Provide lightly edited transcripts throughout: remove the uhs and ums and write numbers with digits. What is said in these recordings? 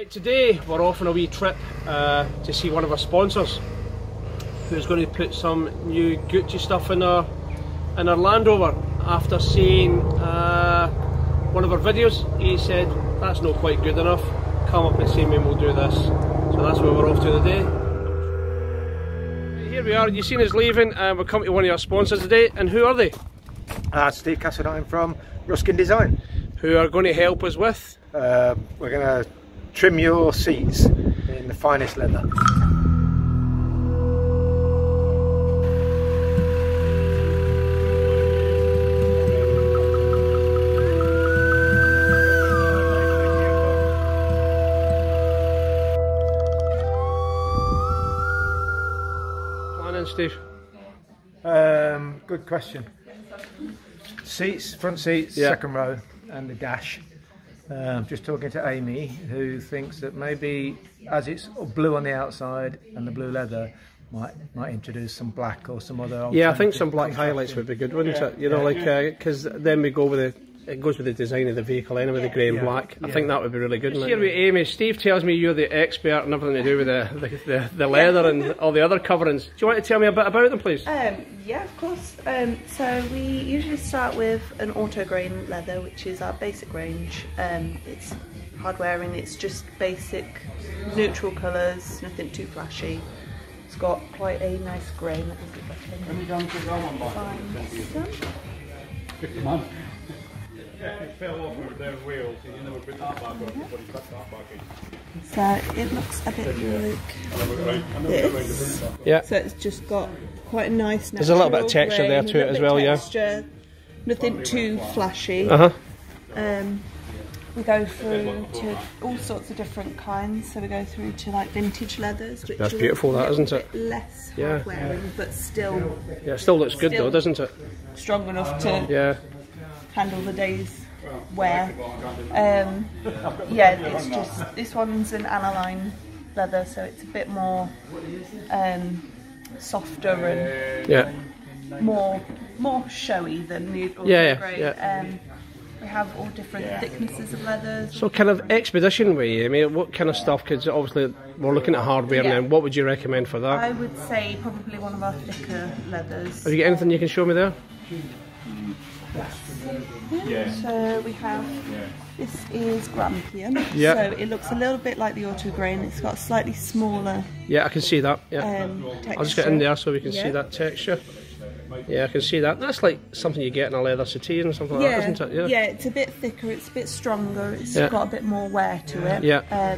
Right, today we're off on a wee trip to see one of our sponsors who's going to put some new Gucci stuff in our Land Rover. After seeing one of our videos, he said that's not quite good enough, come up and see me and we'll do this. So that's where we're off to today. Here we are, you've seen us leaving and we've come to one of our sponsors today. And who are they? Steve Cassidyne from Ruskin Design. Who are going to help us with? We're going to trim your seats in the finest leather. Planning, Steve? Good question. Seats, front seats, yeah. Second row and the dash. Just talking to Amy, who thinks that maybe as it's blue on the outside and the blue leather might introduce some black or some other. Yeah, I think some black highlights would be good, wouldn't it? You know, like because then we go with it goes with the design of the vehicle anyway, the grey and black. I think that would be really good. Here with Amy, Steve tells me you're the expert on everything to do with the leather and all the other coverings. Do you want to tell me a bit about them, please? Yeah, of course. So we usually start with an auto-grain leather, which is our basic range. It's hard wearing, it's just basic neutral colours, nothing too flashy. It's got quite a nice grain. Let me get back in. Yeah, it fell off over their wheels, and you never put that back on, but you cut that back in. So it looks a bit like this. Yeah. So it's just got quite a nice. There's a little bit of texture there to it as well, yeah. Nothing too flashy. We go through to all sorts of different kinds. So we go through to like vintage leathers. Which that's beautiful, that isn't it? Less hard wearing, but still. Yeah, it still looks good though, doesn't it? Strong enough to. Yeah. Handle the day's wear. Yeah, it's just this one's an aniline leather, so it's a bit more softer and more showy than the grey. We have all different thicknesses of leathers. So kind of expedition way, I mean, what kind of stuff? Because obviously we're looking at hardware now. What would you recommend for that? I would say probably one of our thicker leathers. Have you got anything you can show me there? So we have, this is Grampian, so it looks a little bit like the auto grain, it's got a slightly smaller. Yeah, I can see that, I'll just get in there so we can see that texture. Yeah, I can see that. That's like something you get in a leather settee and something like that, isn't it? Yeah. Yeah, it's a bit thicker, it's a bit stronger, it's got a bit more wear to it. Yeah.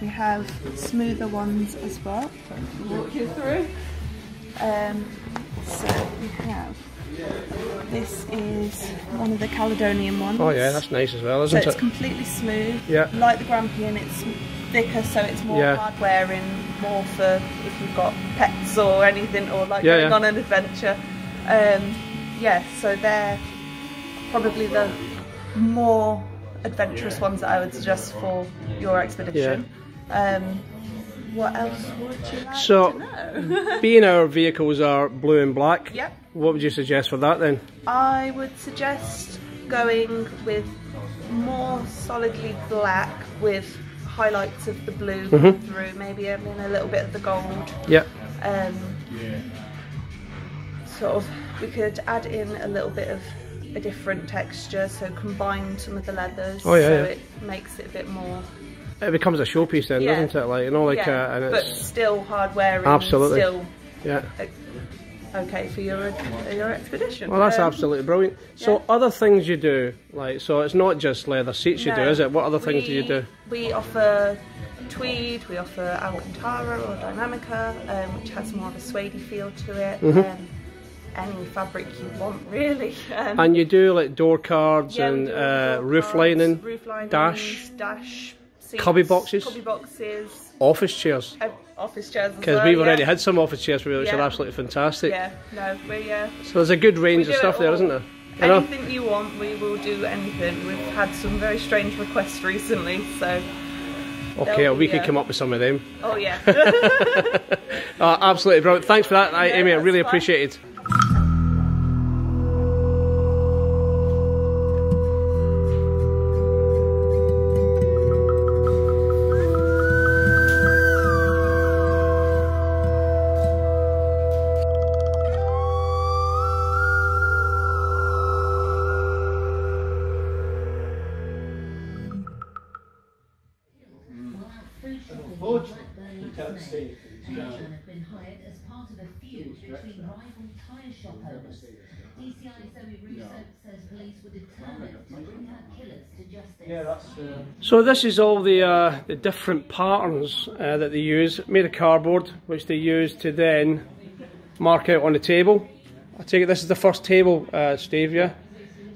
We have smoother ones as well, walk you through. So we have... This is one of the Caledonian ones. Oh yeah, that's nice as well, isn't it? So it's completely smooth. Yeah. Like the Grampian, it's thicker, so it's more hard wearing, more for if you've got pets or anything, or like going on an adventure. Yeah, so they're probably the more adventurous ones that I would suggest for your expedition. Yeah. What else would you like to know? Being our vehicles are blue and black, what would you suggest for that then? I would suggest going with more solidly black with highlights of the blue through, maybe a little bit of the gold. Yeah. Sort of, we could add in a little bit of a different texture, so combine some of the leathers it makes it a bit more... It becomes a showpiece then, doesn't it? Like, you know, like, and it's but still hard wearing. Absolutely. Still okay for your expedition. Well, that's absolutely brilliant. So, other things you do, like, so it's not just leather seats you do, is it? What other things do you do? We offer tweed, we offer Alcantara or Dynamica, which has more of a suede-y feel to it. Any fabric you want, really. And you do like door cards and roof lining, dash. Seats, cubby boxes, office chairs as well, because we've already had some office chairs which are absolutely fantastic. So there's a good range of stuff there, isn't there? Anything you want, we will do anything. We've had some very strange requests recently, so we could come up with some of them. Oh yeah. Absolutely brilliant. Thanks for that, Amy, I really appreciate it. Unfortunately, he can't stay. Have been hired as part of a feud between rival tyre shop owners. DCI Zoe Russo says police were determined to bring her killers to justice. Yeah, that's, so this is all the different patterns that they use, made of cardboard, which they use to then mark out on the table. I take it this is the first table, Steve, yeah?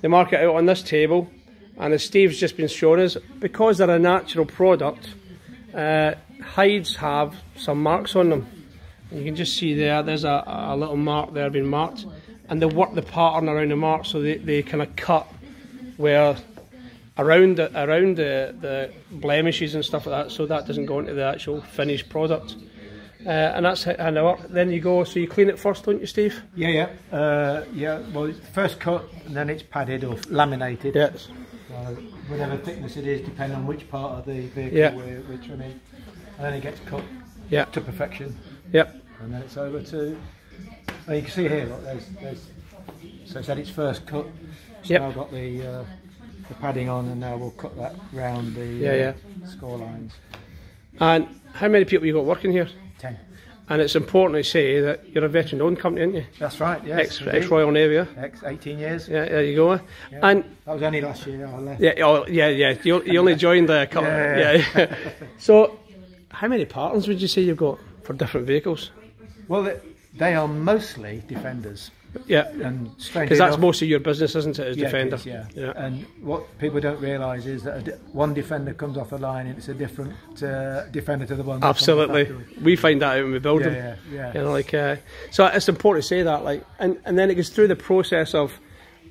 They mark it out on this table, and as Steve's just been showing us, because they're a natural product, hides have some marks on them. And you can just see there's a little mark there being marked, and they work the pattern around the mark, so they kind of cut where around the blemishes and stuff like that, so that doesn't go into the actual finished product. And that's how they work. Then you go, so you clean it first, don't you, Steve? Yeah, yeah. Well, it's first cut, and then it's padded or laminated. Yes. Whatever thickness it is, depending on which part of the vehicle we're trimming. And then it gets cut to perfection. Yep. And then it's over to... Well, you can see here, look, so it's at its first cut. So now I've got the padding on, and now we'll cut that round the score lines. And how many people you got working here? 10. And it's important to say that you're a veteran-owned company, aren't you? That's right, yes. Ex-Royal Navy, yeah? Ex-18 years. Yeah, there you go. Yeah. And that was only last year I left. Yeah, oh, yeah, yeah. You only joined a couple. Yeah. So, how many patterns would you say you've got for different vehicles? Well, they are mostly Defenders. Yeah, because that's mostly your business, isn't it, as Defender? It is, yeah. And what people don't realise is that one Defender comes off the line and it's a different Defender to the one. Absolutely, we find that out when we build them. Yeah. You know, like, so it's important to say that, like, and then it goes through the process of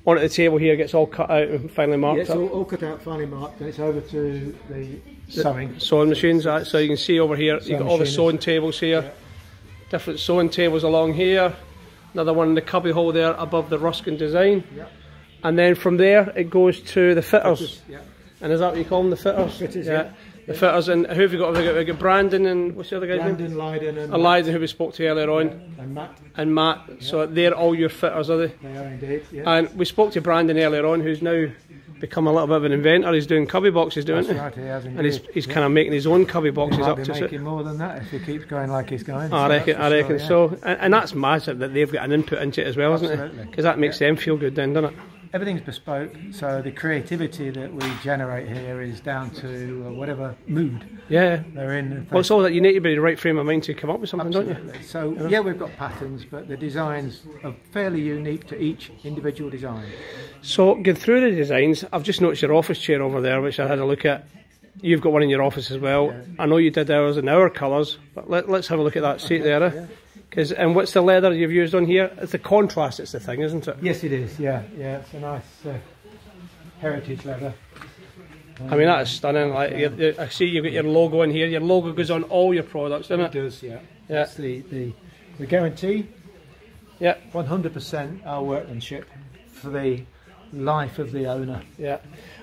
on at the table here, gets all cut out and finally marked. Yeah, it's all cut out, finally marked, and it's over to the sewing machines. So you can see over here, you've got all the sewing tables here, different sewing tables along here. Another one in the cubby hole there above the Ruskin Design. Yep. And then from there it goes to the fitters. And is that what you call them, the fitters? Fitters, yeah. The fitters, and who have you got? We've got Brandon and what's the other guy's name? Brandon, Lydon and Lydon, who we spoke to earlier on. And Matt. So they're all your fitters, are they? They are indeed, yes. And we spoke to Brandon earlier on, who's now become a little bit of an inventor. He's doing cubby boxes, doing it? Right, he has indeed. And he's kind of making his own cubby boxes up to it. He might be making more than that if he keeps going like he's going. I reckon so. Yeah. And that's massive that they've got an input into it as well, isn't it? Because that makes them feel good then, doesn't it? Everything's bespoke, so the creativity that we generate here is down to whatever mood they're in. Well, it's all that you need to be in the right frame of mind to come up with something, don't you? So, yeah, we've got patterns, but the designs are fairly unique to each individual design. So, going through the designs, I've just noticed your office chair over there, which I had a look at. You've got one in your office as well. Yeah. I know you did ours in our colours, but let's have a look at that seat there. Yeah. And what's the leather you've used on here? It's the contrast, it's the thing, isn't it? Yes, it is, yeah, it's a nice heritage leather. I mean, that is stunning. Like, I see you've got your logo in here. Your logo goes on all your products, doesn't it? It does, yeah. That's the guarantee. Yeah. 100% our workmanship for the life of the owner. Yeah.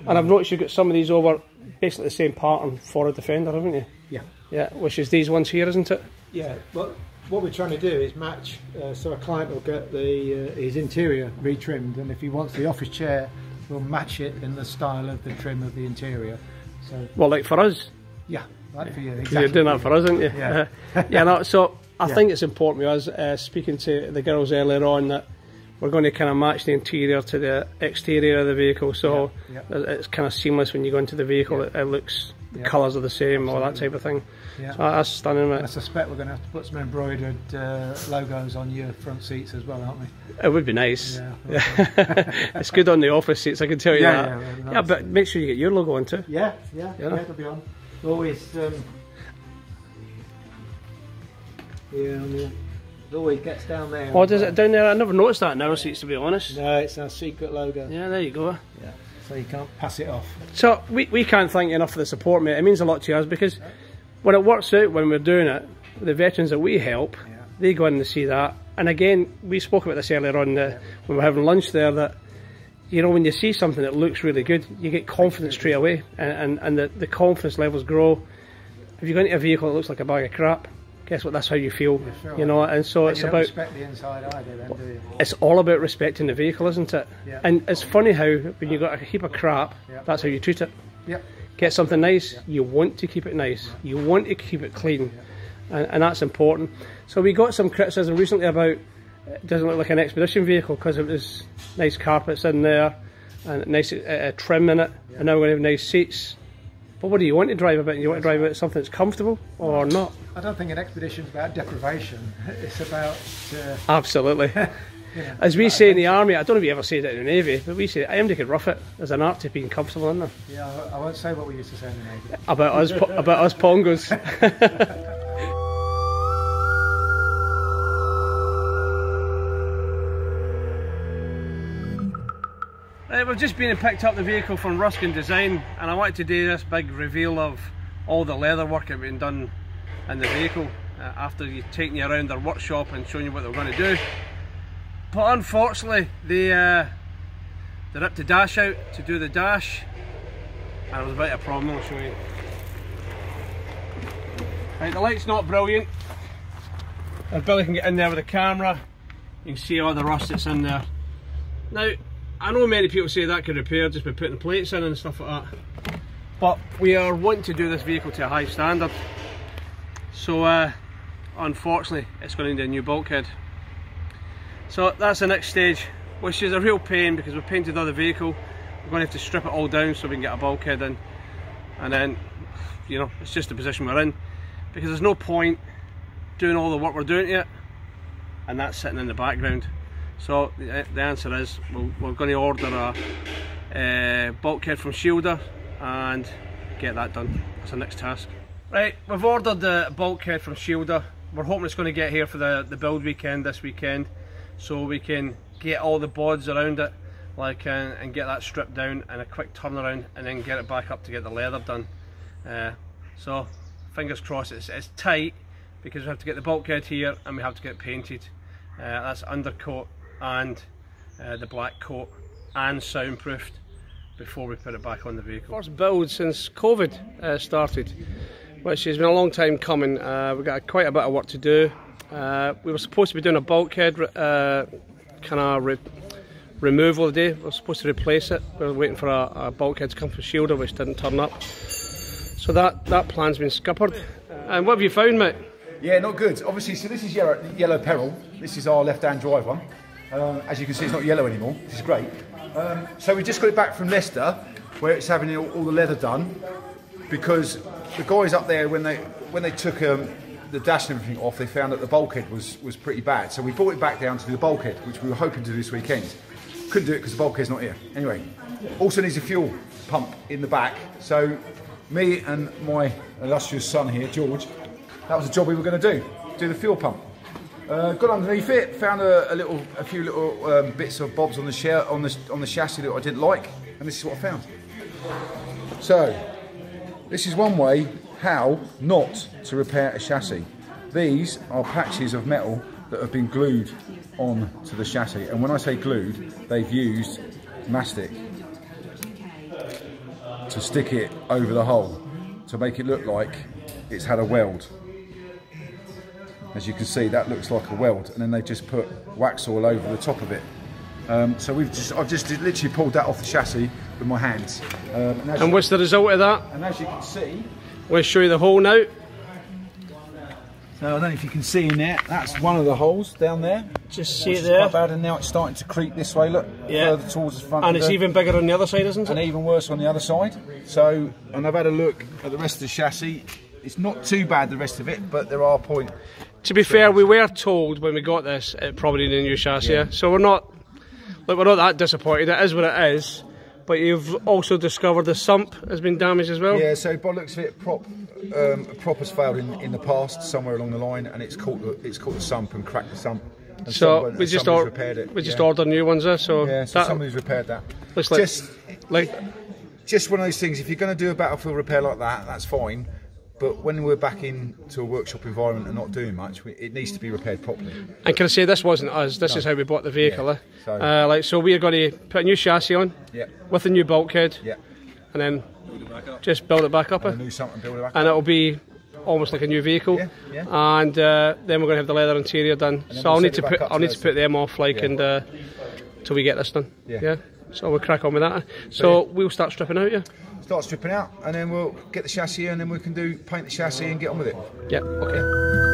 And I've noticed you've got some of these over basically the same pattern for a Defender, haven't you? Yeah. Yeah, which is these ones here, isn't it? Yeah, well, what we're trying to do is match, so a client will get his interior retrimmed, and if he wants the office chair, we'll match it in the style of the trim of the interior. So, well, like for us. Yeah, like for you. Exactly. You're doing that for us, aren't you? Yeah. So I think it's important. I was speaking to the girls earlier on that we're going to kind of match the interior to the exterior of the vehicle, so it's kind of seamless when you go into the vehicle. It looks. The colours are the same, or that type of thing. Yeah. So that's stunning, mate. I suspect we're going to have to put some embroidered logos on your front seats as well, aren't we? It would be nice. Yeah. It's good on the office seats, I can tell you that. Yeah, nice. But make sure you get your logo on too. Yeah, it'll be on. Always, it always gets down there. Oh, does it down there? I never noticed that in our seats, to be honest. No, it's our secret logo. Yeah, there you go. Yeah. So you can't pass it off. So we can't thank you enough for the support, mate. It means a lot to us, because when it works out, when we're doing it, the veterans that we help, they go in and see that. And again, we spoke about this earlier on when we were having lunch there, that, you know, when you see something that looks really good, you get confidence straight away, and the confidence levels grow. If you go into a vehicle that looks like a bag of crap, guess what, that's how you feel, you know, and so it's about... respect the inside either, then, do you? It's all about respecting the vehicle, isn't it? Yeah. And it's funny how, when you've got a heap of crap, that's how you treat it. Yeah. get something nice, you want to keep it nice, you want to keep it clean, and that's important. So we got some criticism recently about it doesn't look like an expedition vehicle because it was nice carpets in there and nice trim in it, and now we're going to have nice seats. But what do you want to drive about? You want to drive about something that's comfortable or not? I don't think an expedition is about deprivation, it's about... Absolutely. Yeah, as we say in the Army, I don't know if you ever said it in the Navy, but we say AMD could rough it as an art to being comfortable, isn't there? Yeah, I won't say what we used to say in the Navy. About us Pongos. We've just been and picked up the vehicle from Ruskin Design, and I wanted to do this big reveal of all the leather work that's been done in the vehicle after taking you around their workshop and showing you what they're going to do. But unfortunately, they ripped the dash out to do the dash, and it was a bit of a problem. I'll show you. Right, the light's not brilliant. If Billy can get in there with the camera, you can see all the rust that's in there. Now, I know many people say that could repair just by putting plates in and stuff like that, but we are wanting to do this vehicle to a high standard, so unfortunately it's going to need a new bulkhead. So that's the next stage, which is a real pain because we've painted the other vehicle, we're going to have to strip it all down so we can get a bulkhead in, and then, you know, it's just the position we're in because there's no point doing all the work we're doing yet, and that's sitting in the background. So the answer is we're going to order a bulkhead from Shielder and get that done. That's our next task. Right, we've ordered the bulkhead from Shielder. We're hoping it's going to get here for the build weekend this weekend, so we can get all the boards around it and get that stripped down and a quick turnaround, and then get it back up to get the leather done. So fingers crossed it's tight, because we have to get the bulkhead here and we have to get it painted. That's undercoat and the black coat and soundproofed before we put it back on the vehicle. First build since COVID started, which has been a long time coming. We've got quite a bit of work to do. We were supposed to be doing a bulkhead removal today. We were supposed to replace it. We were waiting for a bulkhead to come from Shielder, which didn't turn up. So that plan's been scuppered. And what have you found, mate? Yeah, not good. Obviously, so this is Yellow Peril. This is our left-hand drive one. As you can see, it's not yellow anymore. This is great. So we just got it back from Leicester, where it's having all the leather done, because the guys up there, when they took the dash and everything off, they found that the bulkhead was pretty bad. So we brought it back down to do the bulkhead, which we were hoping to do this weekend. Couldn't do it because the bulkhead's not here. Anyway, also needs a fuel pump in the back. So me and my illustrious son here, George, that was the job we were going to do the fuel pump. Got underneath it, found a few little bits of bobs on the shell, on the chassis that I didn't like, and this is what I found. So this is one way how not to repair a chassis. These are patches of metal that have been glued on to the chassis, and when I say glued, they've used mastic to stick it over the hole to make it look like it's had a weld. As you can see, that looks like a weld, and then they just put wax all over the top of it. So I've just literally pulled that off the chassis with my hands. And what's the result of that? And as you can see, we'll show you the hole now. So I don't know if you can see in there, that's one of the holes down there. Just see it there. Quite bad, and now it's starting to creep this way. Look, further towards the front. And it's even bigger on the other side, isn't it? And even worse on the other side. So, and I've had a look at the rest of the chassis. It's not too bad, the rest of it, but there are points. To be fair, we were told when we got this it probably needed a new chassis, so we're not that disappointed. It is what it is, but you've also discovered the sump has been damaged as well. Yeah, so by the looks of it, prop has failed in the past somewhere along the line, and it's caught the sump and cracked the sump. And so we just ordered new ones there. So yeah, so somebody's repaired that. Looks like just one of those things. If you're going to do a battlefield repair like that, that's fine. But when we're back into a workshop environment and not doing much, it needs to be repaired properly. And can I say, this wasn't us, this is how we bought the vehicle. Yeah. So, so we're going to put a new chassis on with a new bulkhead, and then just build it back up. And it'll be almost like a new vehicle. Yeah. Yeah. And then we're going to have the leather interior done. So I'll need to put them off till we get this done. Yeah. So we'll crack on with that. So we'll start stripping out. start stripping out, and then we'll get the chassis and then we can do paint the chassis and get on with it. Yep, okay.